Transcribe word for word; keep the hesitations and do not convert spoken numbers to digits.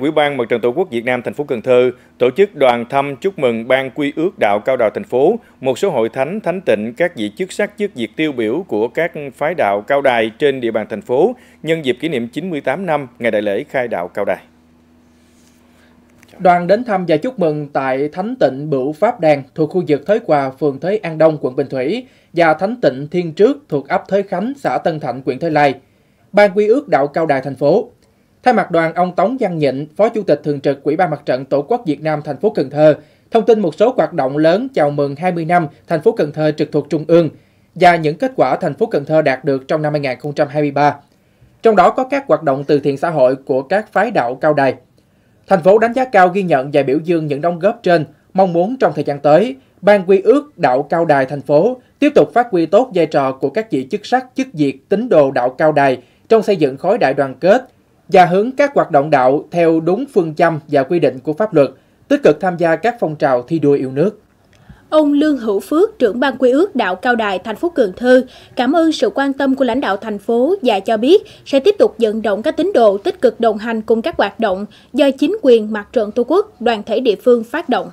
Ủy ban Mặt trận Tổ quốc Việt Nam thành phố Cần Thơ tổ chức đoàn thăm chúc mừng Ban Quy ước Đạo Cao Đài thành phố, một số hội thánh, thánh tịnh, các vị chức sắc chức việc tiêu biểu của các phái đạo Cao Đài trên địa bàn thành phố nhân dịp kỷ niệm chín mươi tám năm ngày đại lễ khai đạo Cao Đài. Đoàn đến thăm và chúc mừng tại thánh tịnh Bửu Pháp Đàn thuộc khu vực Thới Hòa, phường Thới An Đông, quận Bình Thủy và thánh tịnh Thiên Trước thuộc ấp Thới Khánh, xã Tân Thạnh, huyện Thới Lai. Ban Quy ước Đạo Cao Đài thành phố. Thay mặt đoàn, ông Tống Giang Nhịnh, Phó Chủ tịch Thường trực Ủy ban Mặt trận Tổ quốc Việt Nam thành phố Cần Thơ, thông tin một số hoạt động lớn chào mừng hai mươi năm thành phố Cần Thơ trực thuộc Trung ương và những kết quả thành phố Cần Thơ đạt được trong năm hai nghìn không trăm hai mươi ba. Trong đó có các hoạt động từ thiện xã hội của các phái đạo Cao Đài. Thành phố đánh giá cao, ghi nhận và biểu dương những đóng góp trên, mong muốn trong thời gian tới, Ban Quy ước Đạo Cao Đài thành phố tiếp tục phát huy tốt vai trò của các vị chức sắc, chức việc, tín đồ đạo Cao Đài trong xây dựng khối đại đoàn kết, và hướng các hoạt động đạo theo đúng phương châm và quy định của pháp luật, tích cực tham gia các phong trào thi đua yêu nước. Ông Lương Hữu Phước, trưởng Ban Quy ước Đạo Cao Đài thành phố Cần Thơ, cảm ơn sự quan tâm của lãnh đạo thành phố và cho biết sẽ tiếp tục vận động các tín đồ tích cực đồng hành cùng các hoạt động do chính quyền Mặt trận Tổ quốc, đoàn thể địa phương phát động.